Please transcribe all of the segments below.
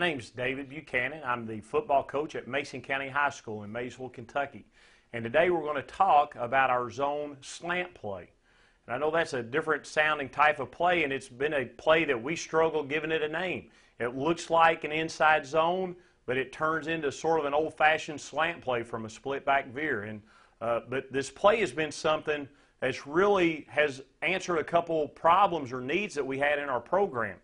My name is David Buchanan. I'm the football coach at Mason County High School in Maysville, Kentucky. And today we're going to talk about our zone slant play. And I know that's a different sounding type of play, and it's been a play that we struggle giving it a name. It looks like an inside zone, but it turns into sort of an old-fashioned slant play from a split back veer. And but this play has been something that's really has answered a couple problems or needs that we had in our program.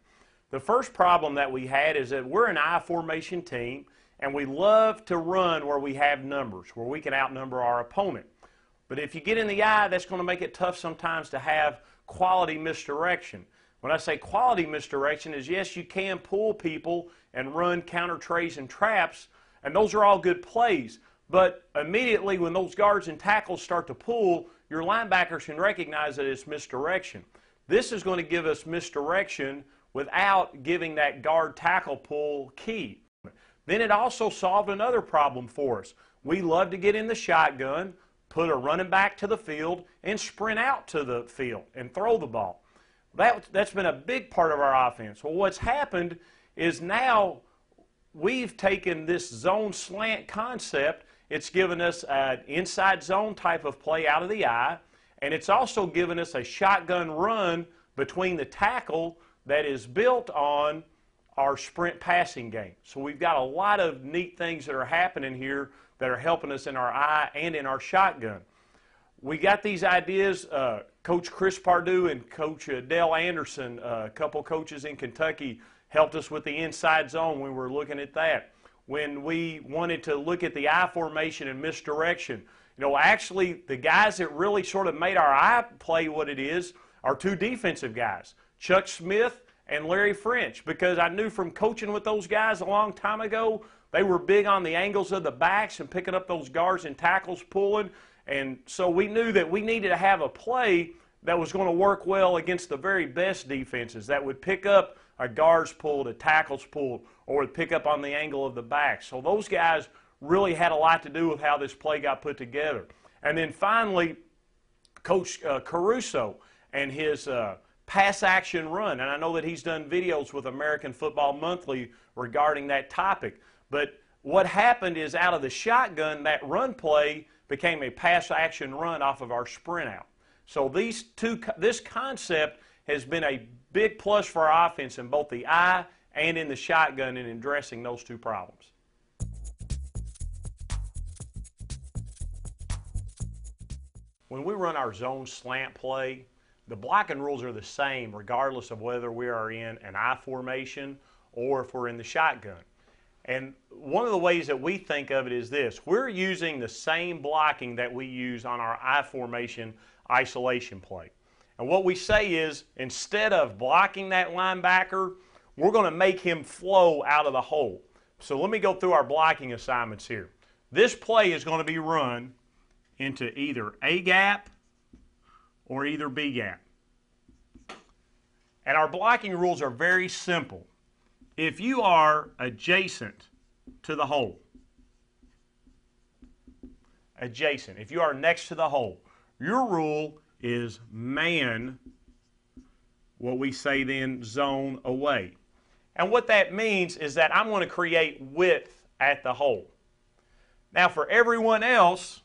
The first problem that we had is that we're an I formation team, and we love to run where we have numbers, where we can outnumber our opponent. But if you get in the I, that's going to make it tough sometimes to have quality misdirection. When I say quality misdirection is, yes, you can pull people and run counter trays and traps, and those are all good plays. But immediately when those guards and tackles start to pull, your linebackers can recognize that it's misdirection. This is going to give us misdirection without giving that guard tackle pull key. Then it also solved another problem for us. We love to get in the shotgun, put a running back to the field, and sprint out to the field and throw the ball. That's been a big part of our offense. Well, what's happened is now we've taken this zone slant concept. It's given us an inside zone type of play out of the eye, and it's also given us a shotgun run between the tackle that is built on our sprint passing game. So we've got a lot of neat things that are happening here that are helping us in our eye and in our shotgun. We got these ideas. Coach Chris Pardue and Coach Dell Anderson, a couple coaches in Kentucky, helped us with the inside zone when we were looking at that. When we wanted to look at the I formation and misdirection, you know, actually the guys that really sort of made our I play what it is are two defensive guys, Chuck Smith and Larry French, because I knew from coaching with those guys a long time ago, they were big on the angles of the backs and picking up those guards and tackles pulling, and so we knew that we needed to have a play that was going to work well against the very best defenses, that would pick up a guard's pull, a tackle's pull, or would pick up on the angle of the back. So those guys really had a lot to do with how this play got put together. And then finally, Coach Caruso and his pass action run, and I know that he's done videos with American Football Monthly regarding that topic, but what happened is out of the shotgun, that run play became a pass action run off of our sprint out. So this concept has been a big plus for our offense in both the eye and in the shotgun and in addressing those two problems. When we run our zone slant play, the blocking rules are the same regardless of whether we are in an I formation or if we're in the shotgun. And one of the ways that we think of it is this: we're using the same blocking that we use on our I formation isolation play. And what we say is, instead of blocking that linebacker, we're going to make him flow out of the hole. So let me go through our blocking assignments here. This play is going to be run into either A gap or either B gap. And our blocking rules are very simple. If you are adjacent to the hole, adjacent, if you are next to the hole, your rule is man, what we say then, zone away. And what that means is that I'm going to create width at the hole. Now for everyone else,